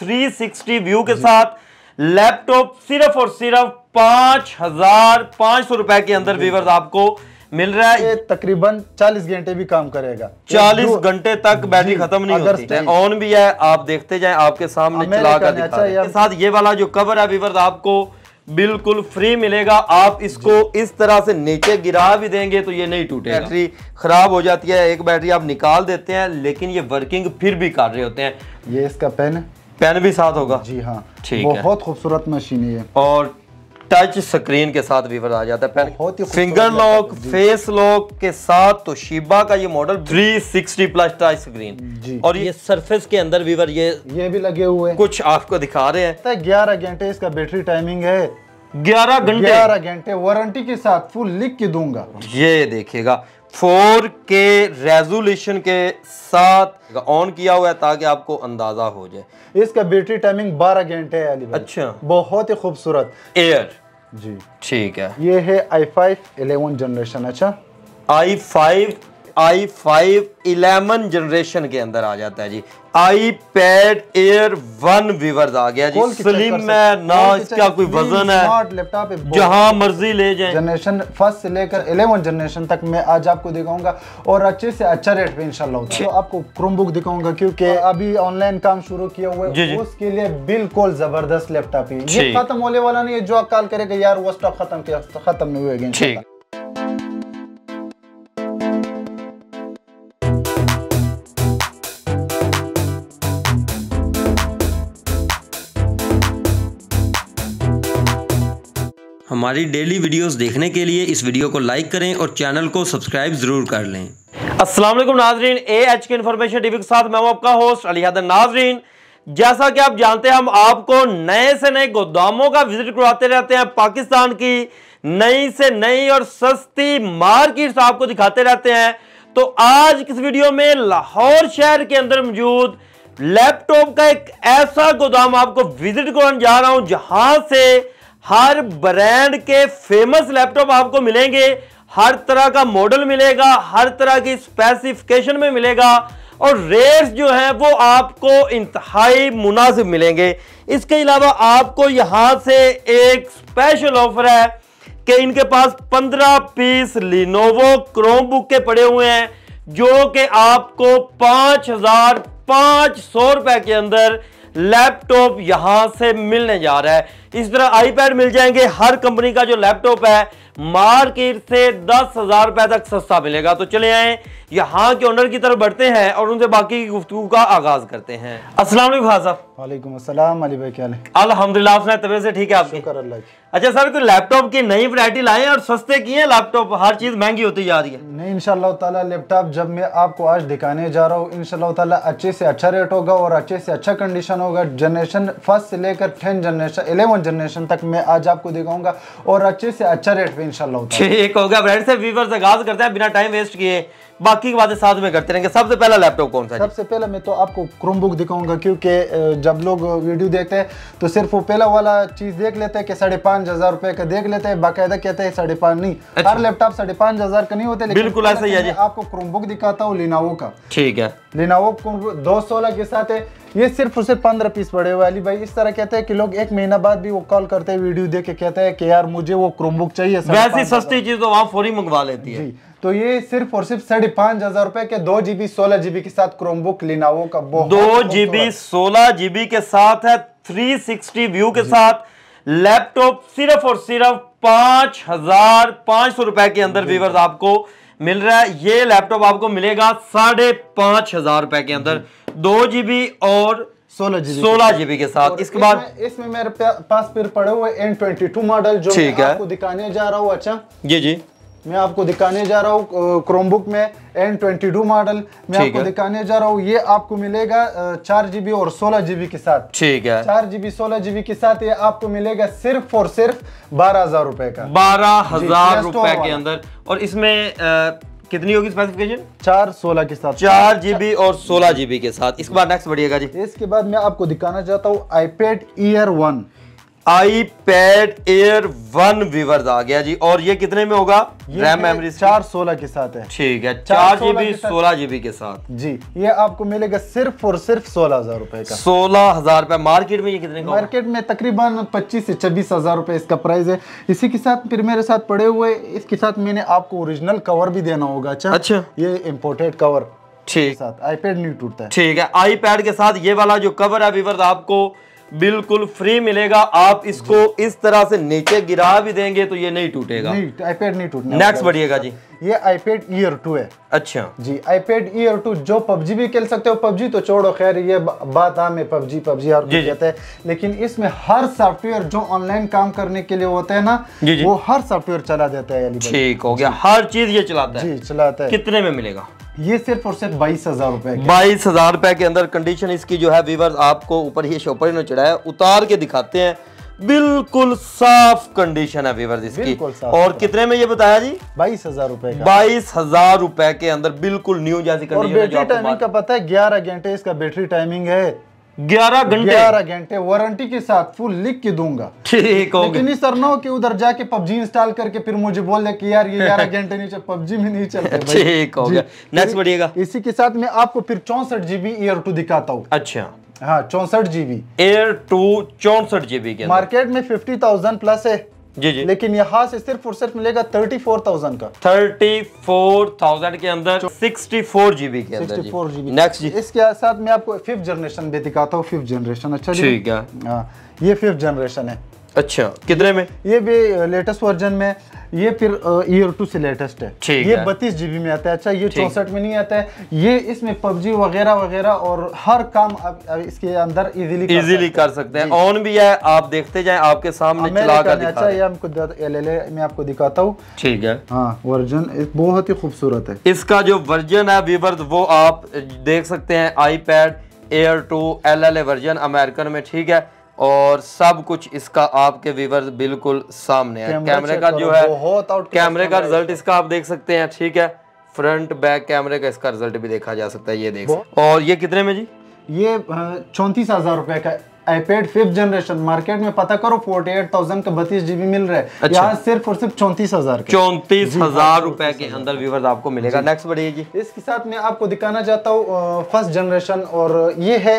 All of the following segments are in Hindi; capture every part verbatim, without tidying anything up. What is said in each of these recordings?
थ्री सिक्सटी व्यू के साथ लैपटॉप सिर्फ और सिर्फ पांच हजार पांच सौ रुपए के अंदर व्यूवर्स आपको मिल रहा है। ये तकरीबन चालीस घंटे भी काम करेगा, चालीस घंटे तक बैटरी खत्म नहीं होती है, ऑन भी है, आप देखते जाएं आपके सामने चला कर दिखा रहे हैं। इसके साथ ये वाला जो कवर है व्यूवर्स आपको बिल्कुल फ्री मिलेगा, आप इसको इस तरह से नीचे गिरा भी देंगे तो ये नहीं टूटेगा। बैटरी खराब हो जाती है, एक बैटरी आप निकाल देते हैं लेकिन ये वर्किंग फिर भी कर रहे होते हैं। ये इसका पेन पेन भी साथ होगा जी हाँ, ठीक है, बहुत खूबसूरत मशीन है और टच स्क्रीन के साथ व्यूअर्स आ जाता है pen, finger lock, face lock के साथ। तोशिबा का ये model three sixty plus touch screen और ये सरफेस के अंदर व्यूअर्स ये ये भी लगे हुए हैं, कुछ आपको दिखा रहे हैं। ग्यारह घंटे इसका बैटरी टाइमिंग है, ग्यारह घंटे ग्यारह घंटे वारंटी के साथ फुल लिख के दूंगा। ये देखिएगा फोर के रेजोल्यूशन के साथ ऑन किया हुआ है ताकि आपको अंदाजा हो जाए। इसका बैटरी टाइमिंग बारह घंटे है अली भाई। अच्छा, बहुत ही खूबसूरत एयर जी, ठीक है। ये है आई फाइव इलेवन जनरेशन, अच्छा आई five I five eleven generation के अंदर आ जाता है जी। आईपैड एयर वन व्यूअर्स आ गया जी, स्लिम में ना इसका कोई वजन है, जहां मर्जी ले जाएं। जनरेशन फर्स्ट से लेकर इलेवन जनरेशन तक मैं आज आपको दिखाऊंगा और अच्छे से अच्छा रेट पे इंशाल्लाह। तो आपको क्रोमबुक दिखाऊंगा क्योंकि अभी ऑनलाइन काम शुरू किया हुआ है, उसके लिए बिल्कुल जबरदस्त लैपटॉप है, ये खत्म होने वाला नहीं है। जो कॉल करेगा यार वो स्टॉक खत्म किया, खत्म नहीं हुआ। हमारी डेली वीडियोस देखने के लिए इस वीडियो को लाइक करें और चैनल को सब्सक्राइब जरूर कर लें। अस्सलाम वालेकुम नाजरीन, एएच के इन्फॉर्मेशन टीवी के साथ मैं हूं आपका होस्ट अली हैदर। नाजरीन जैसा कि आप जानते हैं हम आपको नए से नए गोदामों का विजिट करवाते रहते हैं, पाकिस्तान की नई से नई और सस्ती मार्केट्स आपको दिखाते रहते हैं। तो आज इस वीडियो में लाहौर शहर के अंदर मौजूद लैपटॉप का एक ऐसा गोदाम आपको विजिट करवाने जा रहा हूँ जहाँ से हर ब्रांड के फेमस लैपटॉप आपको मिलेंगे, हर तरह का मॉडल मिलेगा, हर तरह की स्पेसिफिकेशन में मिलेगा और रेट्स जो हैं वो आपको इंतहाई मुनासिब मिलेंगे। इसके अलावा आपको यहाँ से एक स्पेशल ऑफर है कि इनके पास पंद्रह पीस लिनोवो क्रोमबुक के पड़े हुए हैं जो कि आपको पाँच हजार पाँच सौ रुपये के अंदर लैपटॉप यहां से मिलने जा रहा है। इस तरह आईपैड मिल जाएंगे, हर कंपनी का जो लैपटॉप है मार्केट से दस हजार रुपए तक सस्ता मिलेगा। तो चले आए यहाँ के ओनर की तरफ बढ़ते हैं और उनसे बाकी की गुफ्तगू का आगाज करते हैं। अस्सलाम वालेकुम खान साहब। वालेकुम अस्सलाम अली भाई, क्या हाल है? अल्हम्दुलिल्लाह, अपने तबीयत से ठीक है आपकी? शुक्र अल्लाह की। अच्छा सर, कोई लैपटॉप की नई वैरायटी लाए और सस्ते किए? लैपटॉप हर चीज महंगी होती जा रही है। नहीं, इंशाल्लाह ताला लैपटॉप जब मैं आपको आज दिखाने जा रहा हूँ इंशाल्लाह ताला अच्छे से अच्छा रेट होगा और अच्छे से अच्छा कंडीशन होगा। जनरेशन फर्स्ट से लेकर टेन जनरेशन इलेवन जनरेशन तक मैं आज आपको दिखाऊंगा और अच्छे से अच्छा रेट पे इंशाल्लाह। ठीक हो गया ब्रांड से व्यूअर्स, आगाज करते हैं बिना टाइम वेस्ट किए, बाकी की बातें साथ में करते रहेंगे। सबसे पहला लैपटॉप कौन सा? सबसे पहला मैं तो आपको क्रोमबुक दिखाऊंगा क्योंकि जब लोग वीडियो देखते हैं तो सिर्फ वो पहला वाला चीज देख लेते हैं कि साढ़े पाँच हजार रुपए का देख लेते हैं, बाकायदा कहते हैं साढ़े पाँच नहीं। अच्छा। हर लैपटॉप साढ़े पाँच हजार का नहीं होते, बिल्कुल ऐसा ही है। आपको क्रोमबुक दिखाता हूँ लेनोवो का, ठीक है, लेनोवो क्रोमबुक दो सोलह के साथ है। ये सिर्फ उसे पंद्रह पीस पड़े हुए अली भाई। इस तरह कहते हैं कि लोग एक महीना बाद भी वो कॉल करते हैं वीडियो देख के, कहते हैं कि यार मुझे वो क्रोमबुक चाहिए, वैसी सस्ती चीज तो वहाँ फौरी मंगवा लेती है। तो ये सिर्फ और सिर्फ साढ़े पाँच हजार रुपए के दो जीबी सोलह जीबी के साथ क्रोमबुक लेनोवो का, दो जीबी सोलह जीबी के साथ है, थ्री सिक्सटी व्यू के साथ लैपटॉप सिर्फ और सिर्फ पाँच हजार पाँच सौ रुपए के अंदर व्यूअर्स आपको मिल रहा है। ये लैपटॉप आपको मिलेगा साढ़े पाँच हजार रुपए के अंदर, दो जीबी और सोलह जीबी सोलह जीबी के साथ। इसके बाद इसमें मेरे पास फिर पड़े हुए एन ट्वेंटी टू मॉडल जो मैं आपको दिखाने जा रहा हूँ। अच्छा जी जी, मैं आपको दिखाने जा रहा हूँ क्रोमबुक में एन ट्वेंटी टू मॉडल मैं आपको दिखाने जा रहा हूँ। ये आपको मिलेगा चार जीबी और सोलह जीबी के साथ, ठीक है, चार जीबी सोलह जीबी के साथ। ये आपको मिलेगा सिर्फ और सिर्फ बारह हजार रुपए का, बारह हजार रुपए के अंदर। और इसमें आ, कितनी होगी स्पेसिफिकेशन? चार सोलह के साथ, चार जीबी और सोलह जीबी के साथ। इसके बाद नेक्स्ट बढ़िएगा जी। इसके बाद मैं आपको दिखाना चाहता हूँ iPad Air one, iPad Air one viewers आ गया जी। और ये कितने में होगा? रैम मेमोरी चार सोलह के साथ है, ठीक है, चार जीबी सोलह जीबी के साथ जी। ये आपको मिलेगा सिर्फ और सिर्फ सोलह हजार रुपए का, सोलह हजार रुपए। मार्केट में ये कितने का? मार्केट में तकरीबन पच्चीस से छब्बीस हजार रुपए इसका प्राइस है। इसी के साथ फिर मेरे साथ पड़े हुए, इसके साथ मैंने आपको ओरिजिनल कवर भी देना होगा। अच्छा अच्छा, ये इम्पोर्टेड कवर, ठीक, साथ आईपैड नहीं टूटता है, ठीक है। आईपैड के साथ ये वाला जो कवर है व्यूअर्स आपको बिल्कुल फ्री मिलेगा। आप इसको इस तरह से नीचे गिरा भी देंगे तो ये नहीं टूटेगा, नहीं, आईपैड नहीं टूटने। नेक्स्ट बढ़िएगा जी, ये आईपैड Air टू है। अच्छा जी, आईपैड Air टू जो पबजी भी खेल सकते हो। पबजी तो छोड़ो, खैर ये बात आम है, पबजी पबजी हर कोई कहता है, लेकिन इसमें हर सॉफ्टवेयर जो ऑनलाइन काम करने के लिए होता है ना, जी जी। वो हर सॉफ्टवेयर चला देता है, ठीक हो गया, हर चीज ये चलाता है जी, चलाता है। कितने में मिलेगा ये? सिर्फ और सिर्फ बाईस हजार रुपए, बाईस हजार रुपए के अंदर। कंडीशन इसकी जो है व्यूअर्स आपको ऊपर ही शॉपर ने चढ़ाया, उतार के दिखाते हैं, बिल्कुल साफ कंडीशन है व्यूअर्स इसकी। और कितने में ये बताया जी? बाईस हजार रुपए, बाईस हजार रुपए के अंदर, बिल्कुल न्यू जैसी कंडीशन। और बैटरी टाइमिंग का पता है, ग्यारह घंटे इसका बैटरी टाइमिंग है, ग्यारह घंटे, ग्यारह घंटे वारंटी के साथ फुल लिख के दूंगा, ठीक हो गया। सर ना हो कि उधर जाके पबजी इंस्टॉल करके फिर मुझे बोल दे कि यार ये ग्यारह घंटे नहीं चल, पबजी में नहीं चलते, ठीक हो गया। नेक्स्ट बढ़िएगा, इसी के साथ मैं आपको फिर चौसठ जीबी Air टू दिखाता हूँ। अच्छा हाँ, चौसठ जीबी Air टू, चौसठ जीबी के मार्केट में फिफ्टी थाउजेंड प्लस है जी जी, लेकिन यहाँ से सिर्फ और सिर्फ मिलेगा थर्टी फोर थाउजेंड का, थर्टी फोर थाउजेंड के अंदर, सिक्सटी फोर जीबी के अंदर, सिक्सटी फोर जीबी। नेक्स्ट जी, इसके साथ मैं आपको फिफ्थ जनरेशन भी दिखाता हूँ, फिफ्थ जनरेशन। अच्छा ठीक है, हाँ ये फिफ्थ जनरेशन है। अच्छा कितने में? ये भी लेटेस्ट वर्जन में, ये फिर Air टू से लेटेस्ट है, ये बत्तीस जीबी में आता है। अच्छा ये चौसठ में नहीं आता है, ये इसमें पबजी वगैरह वगैरह और हर काम आप इसके अंदर इजीली इजीली कर सकते हैं। ऑन भी है, आप देखते जाएं, आपके सामने चला कर दिखा। अच्छा ये हमको एलएलए में आपको दिखाता हूँ, ठीक है हाँ, वर्जन बहुत ही खूबसूरत है इसका जो वर्जन है व्यूअर्स, वो आप देख सकते हैं। IPad Air two LLA version American में, ठीक है, और सब कुछ इसका आपके व्यूअर्स बिल्कुल सामने है। कैमरे का जो है, कैमरे का रिजल्ट इसका आप देख सकते हैं, ठीक है, फ्रंट बैक कैमरे का इसका रिजल्ट भी देखा जा सकता है, ये देख। और ये कितने में जी? ये चौंतीस हजार रुपए का आईपैड फिफ्थ जनरेशन, मार्केट में पता करो फोर्टी एट थाउजेंड का बत्तीस जीबी मिल रहा है। अच्छा। यहाँ सिर्फ और सिर्फ चौंतीस हजार चौंतीस हजार रुपए के अंदर व्यूअर्स आपको मिलेगा। नेक्स्ट बढ़िए जी, इसके साथ मैं आपको दिखाना चाहता हूँ फर्स्ट जनरेशन, और ये है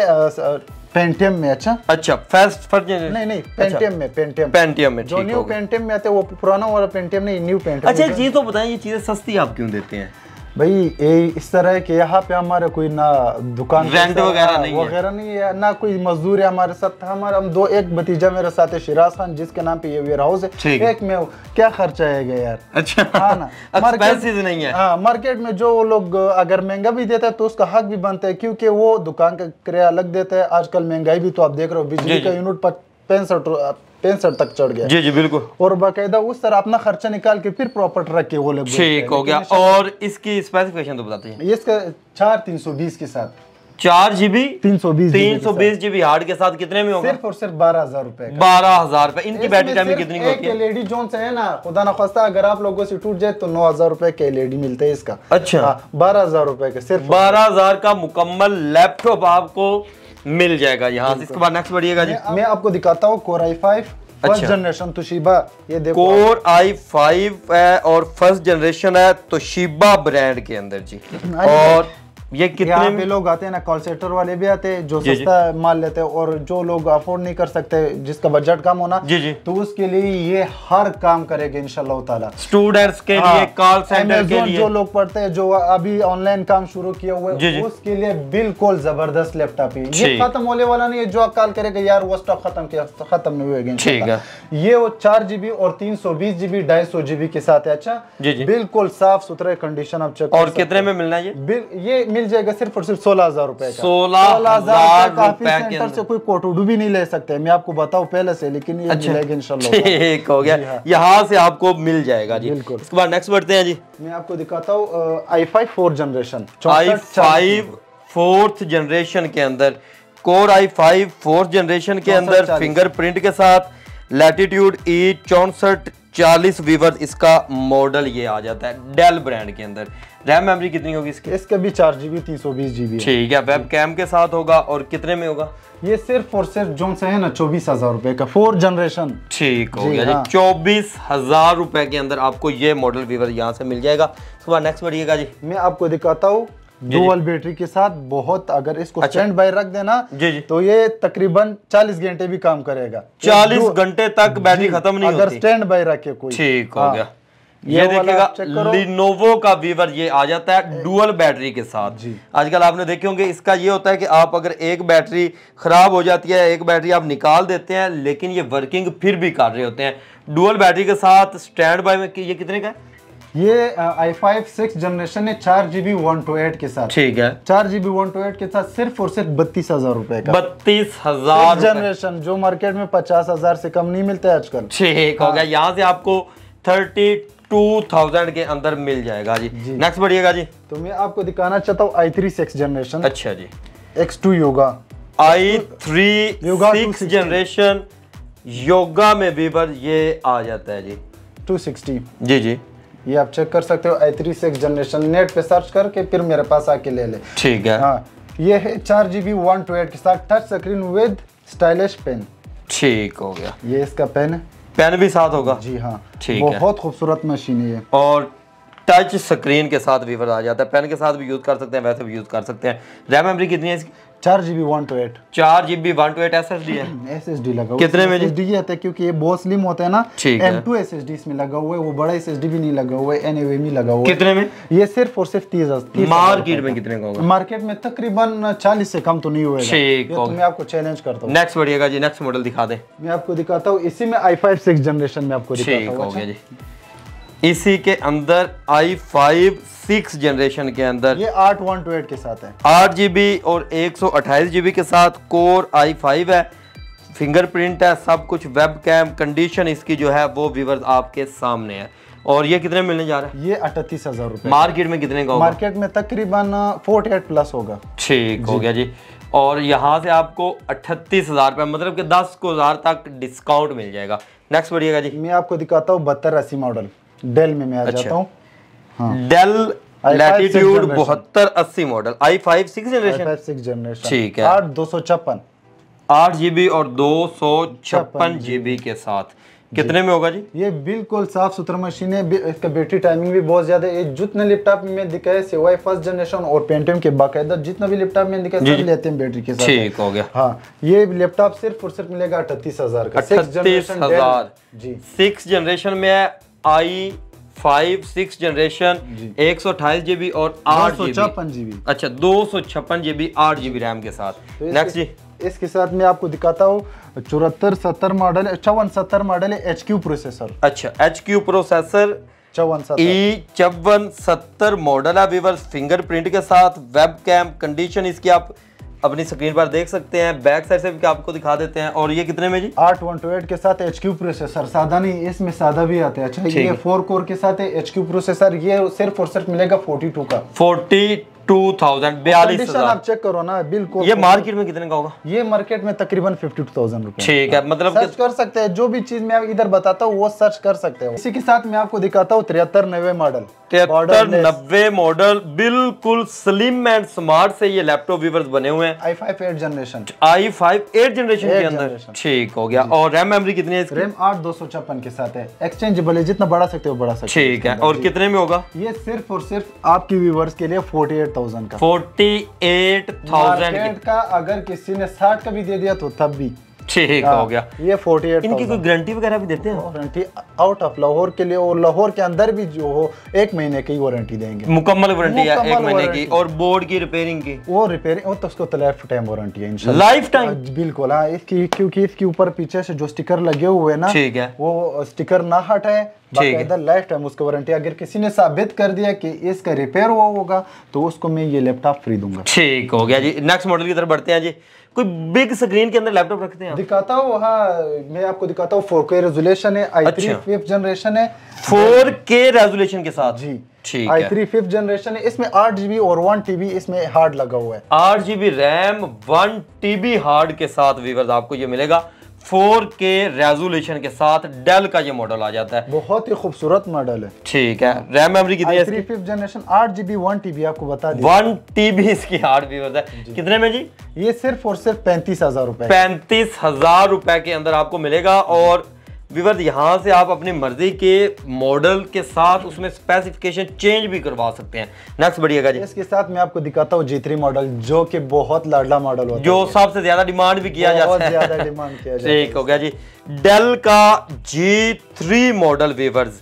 पेंटियम में। अच्छा अच्छा, फर्स्ट फर्स्ट नहीं नहीं पेंटियम में, पेंटियम पेंटियम में जो न्यू पेंटियम में आते हैं, वो पुराना वाला पेंटियम नहीं, न्यू पेंटियम। अच्छा एक चीज तो बताएं, ये चीजें सस्ती आप क्यों देते हैं भाई? ये इस तरह है कि यहाँ पे हमारे कोई ना दुकान रेंट वगैरह नहीं वगैरह नहीं है, ना कोई मजदूर है हमारे साथ। हमारे हम दो, एक भतीजा मेरे साथ है शिराज खान, जिसके नाम पे ये वेयर हाउस है, एक में क्या खर्चा आएगा यार। अच्छा हाँ ना, एक्सपेंसिव नहीं है। हाँ मार्केट में जो लोग अगर महंगा भी देता है तो उसका हक भी बनता है, क्योंकि वो दुकान का किराया अलग देता है। आजकल महंगाई भी तो आप देख रहे हो, बिजली का यूनिट पैंसठ पैंसठ तक चढ़ गया जी जी बिल्कुल, और बाकायदा उस तरह अपना खर्चा निकाल के फिर प्रॉपर्टी रख के वो लोग, ठीक हो गया। और इसकी स्पेसिफिकेशन तो बताते हैं, इसका चार तीन सौ बीस के साथ, चार जीबी तीन सौ बीस तीन सौ बीस जीबी हार्ड के साथ। कितने में होगा? सिर्फ और सिर्फ बारह हजार रुपए, बारह हजार रुपए। इनकी बैटरी टाइमिंग कितनी होती है? एलईडी जोन से है ना, खुदा ना खास्ता अगर आप लोगों से टूट जाए तो नौ हजार रुपए के एलईडी मिलते हैं इसका। अच्छा बारह हजार रुपए का, सिर्फ बारह हजार का मुकम्मल लैपटॉप आपको मिल जाएगा यहाँ से। इसके बाद नेक्स्ट बढ़िएगा जी, मैं आपको दिखाता हूँ core i five first generation Toshiba. ये देखो कोर आई फाइव है और फर्स्ट जनरेशन है तोशिबा ब्रांड के अंदर जी। और ये कितने में लोग आते हैं ना, कॉल सेंटर वाले भी आते हैं जो सस्ता माल लेते हैं, और जो लोग अफोर्ड नहीं कर सकते, जिसका बजट कम होना जी जी, तो उसके लिए ये हर काम करेगा इंशाल्लाह ताला। स्टूडेंट्स के लिए, कॉल सेंटर के लिए, जो लोग पढ़ते हैं, जो अभी ऑनलाइन काम शुरू किया हुआ है, उसके लिए बिल्कुल जबरदस्त लैपटॉप है। ये खत्म होने वाला नहीं है, जो कॉल करेगा यार वो स्टॉक खत्म किया, खत्म नहीं होगा। ये वो चार जीबी और तीन सौ बीस जीबी ढाई सौ जीबी के साथ है। अच्छा बिल्कुल साफ सुथरा कंडीशन आप चेक। और कितने में मिलना है ये? मिल जाएगा सिर्फ और सिर्फ सोलह हजार रुपए का, सोलह हजार काफी। सेंटर से कोई कोटोडू भी नहीं ले सकते, मैं आपको बताऊं पहले से, लेकिन ये अच्छा मिलेगा इंशाल्लाह। ठीक हो गया, यहाँ से आपको मिल जाएगा जी। इसके बाद नेक्स्ट बढ़ते हैं जी, मैं आपको दिखाता हूँ i five fourth generation, i five fourth generation के अंदर, core i five fourth generation के अंदर, फिंगरप्रिंट के साथ, लैटिट्यूड ई चौसठ चालीस वीवर इसका मॉडल ये आ जाता है डेल ब्रांड के अंदर। रैम मेमोरी कितनी होगी इसकी? इसके भी चार जीबी तीन सौ बीस जीबी ठीक है। वेब कैम के साथ होगा और कितने में होगा ये? सिर्फ और सिर्फ जो है ना चौबीस हजार रुपए का फोर जनरेशन ठीक हो गया। हाँ। चौबीस हजार रुपए के अंदर आपको ये मॉडल वीवर यहाँ से मिल जाएगा। सुबह नेक्स्ट बढ़िएगा जी, मैं आपको दिखाता हूँ डुअल बैटरी के साथ। बहुत अगर इसको अच्छा। स्टैंड बाय रख देना जी जी। तो ये तकरीबन चालीस घंटे भी काम करेगा, चालीस घंटे तक बैटरी खत्म नहीं होती अगर स्टैंड बाय रखे कोई। ठीक हो गया, ये, ये देखिएगा लिनोवो का वीवर ये आ जाता है डुअल बैटरी के साथ जी। आजकल आपने देखे होंगे इसका ये होता है कि आप अगर एक बैटरी खराब हो जाती है, एक बैटरी आप निकाल देते हैं लेकिन ये वर्किंग फिर भी कर रहे होते हैं। डुअल बैटरी के साथ स्टैंड बाय में ये कितने का है? ये आई फाइव सिक्स जनरेशन है, चार जीबी वन टू एट के साथ ठीक है। चार जीबी वन टू एट के साथ सिर्फ और सिर्फ बत्तीस हजार रुपए का। बत्तीस हजार जनरेशन जो मार्केट में पचास हजार से कम नहीं मिलता है आजकल ठीक हो गया। यहाँ से आपको थर्टी टू थाउजेंड के अंदर मिल जाएगा जी। नेक्स्ट बढ़िएगा जी, तो मैं आपको दिखाना चाहता हूँ आई थ्री सिक्स जनरेशन। अच्छा जी, X two Yoga i three six generation Yoga में वीवर ये आ जाता है जी टू सिक्सटी जी जी। ये आप चेक कर सकते हो i three six generation, net पे सर्च करके फिर मेरे पास आके ले ले ठीक है। हाँ, ये है चार जीबी वन टू एट के साथ touch screen with stylish pen ठीक हो गया। ये इसका पेन है, पेन भी साथ होगा जी हाँ ठीक है। बहुत खूबसूरत मशीन है और टच स्क्रीन के साथ वीवर आ जाता है। पेन के साथ भी यूज कर सकते हैं, वैसे भी यूज कर सकते हैं। रैम मेमोरी कितनी है इसकी? चार जीबी वन टू एट चार GB one two eight S S D है। एस एस डी लगा कितने में? एस डी आता है क्योंकि ये बहुत स्लिम होता है ना, M two S S D इसमें लगा हुआ है। वो बड़ा एस एस डी भी नहीं लगा हुआ है, एनएवीएम ही लगा हुआ है। कितने में ये? सिर्फ और सिर्फ तीस हजार। मार्केट में कितने का होगा? मार्केट में तकरीबन चालीस से कम तो नहीं हुआ ठीक है। मैं आपको चैलेंज करता हूँ। नेक्स्ट बढ़िएगा जी, नेक्स्ट मॉडल दिखा दें। मैं आपको दिखाता हूँ इसी में आई फाइव सिक्स जनरेशन में आपको दिखाता हूँ। इसी के अंदर आई फाइव सिक्स जनरेशन के अंदर ये आठ वन टू एट के साथ है, आठ जीबी और एक सौ अट्ठाईस जीबी के साथ। कोर आई फाइव है, फिंगरप्रिंट है, सब कुछ, वेब कैम कंडीशन इसकी जो है वो व्यूअर्स आपके सामने है। और ये कितने मिलने जा रहा है? ये अट्ठतीस हजार रुपए। मार्केट में कितने का होगा? मार्केट में तकरीबन फोर्टी एट प्लस होगा ठीक हो गया जी। और यहाँ से आपको अट्ठतीस हजार रुपये मतलब कि दस हजार तक डिस्काउंट मिल जाएगा। नेक्स्ट बढ़िएगा जी, मैं आपको दिखाता हूँ बहत्तर अस्सी मॉडल डेल में मैं आ जाता हूं। हाँ। डेल लैटिट्यूड बहत्तर अस्सी model i five six generation ठीक है। आठ दो सौ छप्पन आठ जीबी और दो सौ छप्पन जीबी के साथ कितने में होगा जी? ये बिल्कुल साफ सुथरा मशीन है, इसका बैटरी टाइमिंग भी बहुत ज्यादा है। जितना लैपटॉप में दिखाया सिवाय फर्स्ट जनरेशन और पेंटियम के बाकायदा जितना भी लैपटॉप में दिखाया सब लेते हैं बैटरी के साथ ठीक हो गया। हाँ, ये लैपटॉप सिर्फ और सिर्फ मिलेगा अठतीस हजार का। अठतीस हजार जी सिक्स जनरेशन में है। आई फाइव सिक्स जनरेशन एक सौ अट्ठाईस जीबी और आठ सौ छप्पन जीबी अच्छा दो सौ छप्पन जीबी आठ जीबी रैम के साथ। तो नेक्स्ट जी, इसके साथ मैं आपको दिखाता हूँ चौहत्तर सत्तर मॉडल चौवन सत्तर मॉडल है, एच क्यू प्रोसेसर। अच्छा, एच क्यू प्रोसेसर चौवन ई चौवन सत्तर मॉडल है व्यूअर्स, फिंगरप्रिंट के साथ, वेब कैम कंडीशन इसकी आप अपनी स्क्रीन पर देख सकते हैं। बैक साइड से भी आपको दिखा देते हैं। और ये कितने में जी? आठ वन टू एट के साथ एच क्यू प्रोसेसर। सादा नहीं, इसमें सादा भी आता है। अच्छा, ये फोर कोर के साथ है, एच क्यू प्रोसेसर। ये सिर्फ और सिर्फ मिलेगा फोर्टी टू का फोर्टी टू थाउजेंड बयालीस। आप चेक करो ना बिल्कुल। ये मार्केट में कितने का होगा? ये मार्केट में तकरीबन फिफ्टी टू थाउजेंड रुपए ठीक है। मतलब सर्च कर सकते हैं, जो भी चीज मैं इधर बताता हूँ वो सर्च कर सकते हैं। इसी के साथ मैं आपको दिखाता हूँ तिहत्तर नब्बे मॉडल। तिहत्तर नब्बे मॉडल बिल्कुल स्लिम एंड स्मार्ट से ये लैपटॉप व्यूअर्स बने हुए हैं। I five eight generation i five eight generation के अंदर ठीक हो गया। और रैम मेमोरी कितनी है? रैम आठ दो सौ छप्पन के साथ है, एक्सचेंजेबल है, जितना बढ़ा सकते हो बढ़ा सकते हो ठीक है। और कितने में होगा ये? सिर्फ और सिर्फ आपके व्यूअर्स के लिए फोर्टी एट थाउजेंड का। फोर्टी एट थाउजेंड का अगर किसी ने साठ का भी दे दिया तो तब भी ठीक हो गया। ये फोर्टी एट थाउजेंड। इनकी कोई गारंटी वगैरह भी देते हैं? वारंटी आउट ऑफ लाहौर के लिए और लाहौर के अंदर भी जो हो एक महीने की वारंटी देंगे। मुकम्मल वारंटी है एक महीने की। और बोर्ड की रिपेयरिंग की वो रिपेयरिंग और तो उसको लाइफ टाइम वारंटी है इंशाल्लाह। लाइफ टाइम बिल्कुल। हाँ, इसकी क्योंकि इसके ऊपर पीछे से जो स्टिकर लगे हुए ना ठीक है, वो स्टिकर ना हटाए बाकायदा लाइफ टाइम उसकी वारंटी। अगर किसी ने साबित कर दिया कि इसका रिपेयर हुआ होगा तो उसको मैं ये लैपटॉप फ्री दूंगा ठीक हो गया जी। नेक्स्ट मॉडल की तरफ बढ़ते हैं जी। कोई बिग स्क्रीन के अंदर लैपटॉप रखते हैं? दिखाता हूँ। हाँ, मैं आपको दिखाता हूँ। फोर के रेजोल्यूशन है, आई थ्री फिफ्थ जनरेशन है, फोर के रेजोल्यूशन के साथ जी ठीक है। आई थ्री फिफ्थ जनरेशन है, इसमें आठ जीबी और वन टीबी इसमें हार्ड लगा हुआ है। आठ GB RAM one TB hard के साथ व्यूअर्स आपको ये मिलेगा फोर के रेजोल्यूशन के साथ डेल का ये मॉडल आ जाता है, बहुत ही खूबसूरत मॉडल है। ठीक है, रैम मेमोरी कितनी है? I three fifth generation eight G B one T B, आपको बता दिया वन टी बी इसकी हार्ड भी होता है। कितने में जी ये? सिर्फ और सिर्फ पैंतीस हजार रुपए पैंतीस हजार रुपए के अंदर आपको मिलेगा। और विवर यहाँ से आप अपनी मर्जी के मॉडल के साथ उसमें स्पेसिफिकेशन चेंज भी करवा सकते हैं। नेक्स्ट बढ़िएगा जी, इसके साथ मैं आपको दिखाता हूँ जी थ्री मॉडल, जो कि बहुत लाडला मॉडल होता है, जो सबसे ज्यादा डिमांड भी किया जाता है, ज्यादा डिमांड किया जाता है। ठीक हो गया जी, डेल का जी थ्री मॉडल वीवर्स,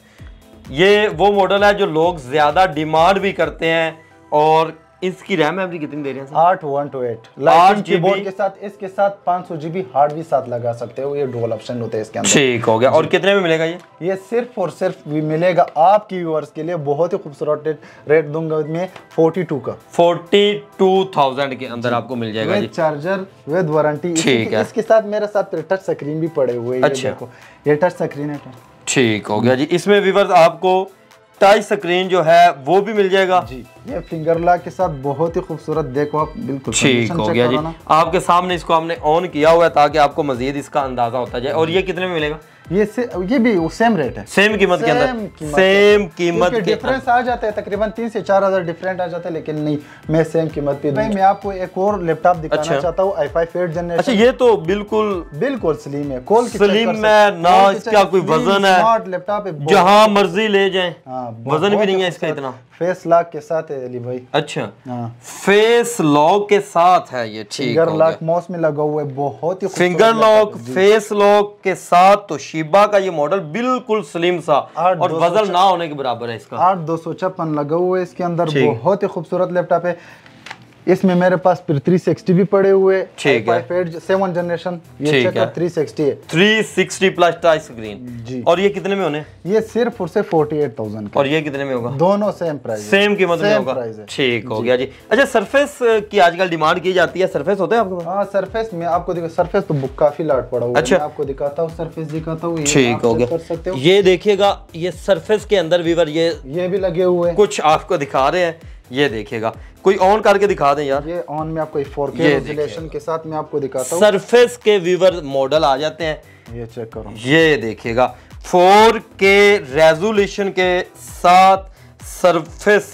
ये वो मॉडल है जो लोग ज्यादा डिमांड भी करते हैं। और इसकी रैम मेमोरी कितनी दे रहे हैं? आठ one two eight light keyboard के साथ, इसके साथ पाँच सौ जीबी हार्ड भी साथ लगा सकते हो, ये डुअल ऑप्शन होते हैं इसके अंदर। ठीक हो गया। और कितने में मिलेगा ये? ये सिर्फ और सिर्फ भी मिलेगा आपकी व्यूअर्स के लिए बहुत ही खूबसूरत रेट दूंगा मैं, फोर्टी टू का फोर्टी टू थाउजेंड के अंदर आपको मिल जाएगा। चार्जर विद वारंटी, इसके साथ मेरे साथ टच स्क्रीन भी पड़े हुए, ये टच स्क्रीन है। ठीक हो गया जी, इसमें व्यूअर्स आपको टच स्क्रीन जो है वो भी मिल जाएगा जी, ये फिंगर लॉक के साथ बहुत ही खूबसूरत, देखो आप बिल्कुल। ठीक हो गया जी, आपके सामने इसको हमने ऑन किया हुआ है ताकि आपको मजीद इसका अंदाजा होता जाए। और ये कितने में मिलेगा? ये से, ये भी सेम रेट है, सेम कीमत के अंदर, सेम कीमत के डिफरेंस आ जाता है तकरीबन तीन से चार हजार डिफरेंट आ जाता है, लेकिन नहीं मैं सेम कीमत पे। भाई मैं आपको एक और लैपटॉप दिखाना अच्छा। चाहता हूँ, आई फाइव एट जनरेशन। अच्छा, ये तो बिल्कुल बिल्कुल स्लिम है, कोल स्लिम है ना, इसका कोई वजन है, स्मार्ट लैपटॉप है, जहाँ मर्जी ले जाए, वजन भी नहीं है इसका इतना। फेस लॉक के साथ है अली भाई। अच्छा, फेस लॉक के साथ है ये। ठीक, फिंगर लॉक माउस में लगा हुआ है, बहुत ही फिंगर लॉक फेस लॉक के साथ। तो तोशिबा का ये मॉडल बिल्कुल स्लिम सा और वजन ना होने के बराबर है इसका। आठ दो सौ छप्पन लगा हुआ है इसके अंदर, बहुत ही खूबसूरत लैपटॉप है। इसमें मेरे पास थ्री सिक्सटी भी पड़े हुए, ठीक है, सेवन जनरेशन, ये थ्री सिक्सटी है, three sixty plus touch screen. और ये कितने में होने? ये सिर्फ और सिर्फ अड़तालीस हज़ार का। और ये कितने में होगा? दोनों सेम प्राइस, सेम कीमत में होगा। ठीक हो गया जी। अच्छा, सरफेस की आजकल डिमांड की जाती है, सरफेस होता है आपके पास? हां, सरफेस में आपको देखो, सरफेस तो बुक काफी लाट पड़ा हुआ है। अच्छा, आपको दिखाता हूं, सरफेस दिखाता हूं। ठीक हो गया, ये देखिएगा, ये सरफेस के अंदर व्यूअर ये ये भी लगे हुए हैं, कुछ आपको दिखा रहे हैं, ये देखिएगा। कोई ऑन करके दिखा दें यार, ये ऑन में आपको फोर के रेजोल्यूशन के साथ मैं आपको दिखाता हूं। सरफेस के व्यूअर मॉडल आ जाते हैं, ये चेक करो, ये देखिएगा फोर के रेजोल्यूशन के साथ सरफेस,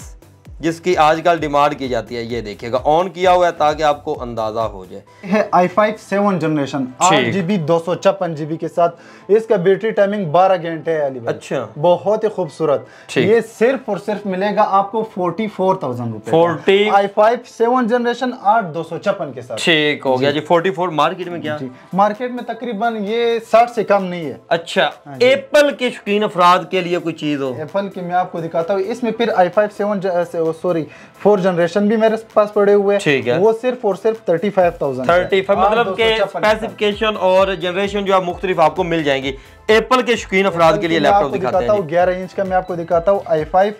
जिसकी आजकल डिमांड की जाती है। ये देखिएगा, ऑन किया हुआ है ताकि आपको अंदाजा हो जाए। है आई फाइव सेवन जनरेशन, आठ जीबी दो सौ छप्पन जीबी के साथ, इसका बैटरी टाइमिंग बारह घंटे है अली भाई। अच्छा, बहुत ही खूबसूरत, ये सिर्फ और सिर्फ मिलेगा आपको फोर्टी फोर थाउजेंड रुपए, forty i five seven generation आठ दो सौ छप्पन के साथ। ठीक हो गया जी, फोर्टी फोर मार्केट में क्या? मार्केट में तकरीबन ये साठ से कम नहीं है। अच्छा, एप्पल के शौकीन अफराद के लिए कोई चीज हो? एप्पल की मैं आपको दिखाता हूँ, इसमें फिर i five seven sorry four generation भी मेरे पास पड़े हुए, वो सिर्फ और सिर्फ thirty five thousand thirty five मतलब के स्पेसिफिकेशन और जनरेशन जो है मुख्तलिफ आपको मिल जाएंगी। एप्पल के शौकीन अफराद के लिए लैपटॉप दिखाता हूँ, ग्यारह इंच का मैं आपको दिखाता हूँ, आई फाइव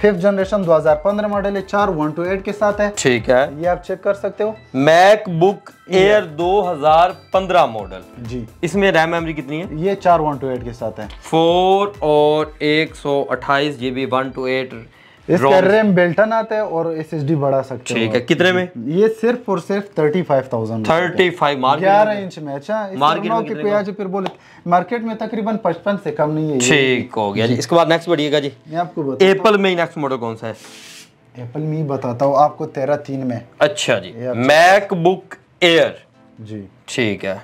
फिफ्थ जनरेशन दो हज़ार पंद्रह मॉडल है, चार वन टू एट के साथ है। ठीक है, ये आप चेक कर सकते हो। मैकबुक एयर दो हज़ार पंद्रह मॉडल जी, इसमें रैम मेमोरी कितनी है? ये चार वन टू एट के साथ है, फोर और एक सौ अट्ठाईस जीबी वन टू एट इसका रैम बेल्टन आता है और एसएसडी बढ़ा सकते हैं। ठीक है, कितने में? ये सिर्फ और सिर्फ thirty five thousand thirty five ग्यारह इंच में। अच्छा, मार्केट फिर बोले मार्केट में तकरीबन पचपन से कम नहीं है। ठीक हो गया जी, इसके बाद नेक्स्ट बढ़िएगा जी, मैं आपको एप्पल में नेक्स्ट मॉडल कौन सा है? एप्पल में बताता हूँ आपको, तेरह तीन में। अच्छा जी, मैकबुक एयर जी। ठीक है,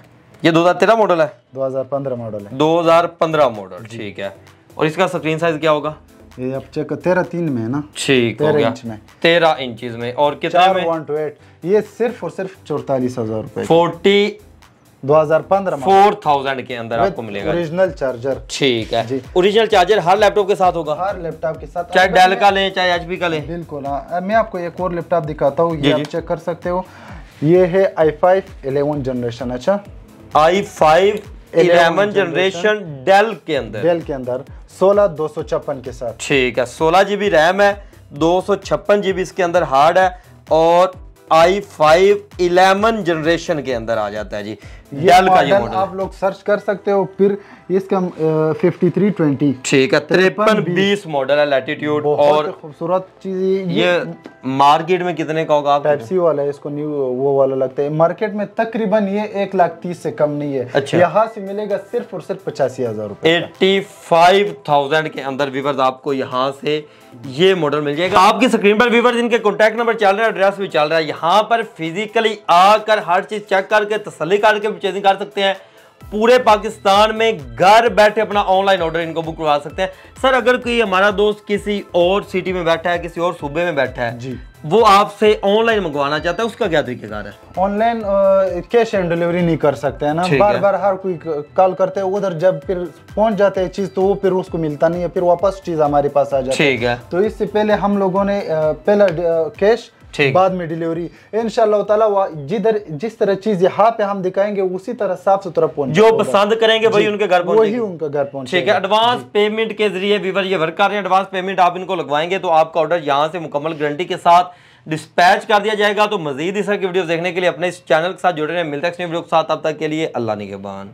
ये दो हजार तेरह मॉडल है, दो हजार पंद्रह मॉडल है, दो हजार पंद्रह मॉडल। ठीक है, और इसका स्क्रीन साइज क्या होगा? ये आप चेक तेरह तीन में ना, ठीक हो गया, इंच में तेरह इंच में। और कितना में? वन टू एट, ये सिर्फ और सिर्फ चौतालीस हजार रुपए, फोर्टी दो हजार पंद्रह फोर थाउजेंड के अंदर आपको मिलेगा। ओरिजिनल चार्जर, ठीक है जी, ओरिजिनल चार्जर हर लैपटॉप के साथ होगा, हर लैपटॉप के साथ, चाहे डेल का लें चाहे एचपी का लें। बिल्कुल, मैं आपको एक और लैपटॉप दिखाता हूँ, ये आप चेक कर सकते हो, ये है आई फाइव इलेवन जनरेशन। अच्छा, आई फाइव इलेवन जनरेशन डेल के अंदर, डेल के अंदर सोलह दो सौ छप्पन के साथ। ठीक है, सोलह जीबी रैम है, दो सौ छप्पन जीबी इसके अंदर हार्ड है, और आई फाइव इलेवन जनरेशन के अंदर आ जाता है जी। डेल का ये मॉडल आप लोग सर्च कर सकते हो। फिर इसका फिफ्टी थ्री ट्वेंटी, ठीक है, तिरपन बीस मॉडल है लैटिट्यूड। और खूबसूरत चीज ये मार्केट में कितने का होगा? टाइप सी वाला है, इसको न्यू वो वाला लगता है। मार्केट में तकरीबन ये एक लाख तीस से कम नहीं है। अच्छा। यहाँ से मिलेगा सिर्फ और सिर्फ पचासी हजार रुपए, एट्टी फाइव थाउजेंड के अंदर व्यूअर्स आपको यहाँ से ये मॉडल मिल जाएगा। आपकी स्क्रीन पर व्यूअर्स इनके कॉन्टैक्ट नंबर चल रहा है, एड्रेस भी चल रहा है। यहाँ पर फिजिकली आकर हर चीज चेक करके तसल्ली करके परचेजिंग कर सकते हैं। पूरे पाकिस्तान में घर बैठे अपना ऑनलाइन ऑर्डर इनको बुक करवा सकते हैं। सर अगर कोई हमारा दोस्त किसी और सिटी में बैठा है, किसी और सूबे में बैठा है जी, वो आपसे ऑनलाइन मंगवाना चाहता है, उसका क्या तरीकेकार है? ऑनलाइन कैश ऑन डिलीवरी नहीं कर सकते हैं ना, बार बार हर कोई कॉल करते हैं उधर, जब फिर पहुंच जाते हैं चीज़ तो वो फिर उसको मिलता नहीं है, फिर वापस चीज़ हमारे पास आ जाती है। ठीक है, तो इससे पहले हम लोगों ने पहला कैश बाद में डिलीवरी, इंशाल्लाह ताला जिधर जिस तरह चीज यहाँ पे हम दिखाएंगे उसी तरह साफ सुथरा पहुंच, जो पसंद करेंगे वही उनके घर वही उनका घर पहुंच। ठीक है, एडवांस पेमेंट के जरिए व्यूअर ये वर्क कर रहे हैं। एडवांस पेमेंट आप इनको लगवाएंगे तो आपका ऑर्डर यहाँ से मुकम्मल गारंटी के साथ डिस्पैच कर दिया जाएगा। तो मजीद इस तरह की वीडियो देखने के लिए अपने इस चैनल के साथ जुड़े रहे। मिलते हैं नेक्स्ट वीडियो के साथ, तब तक के लिए अल्लाह निगहबान।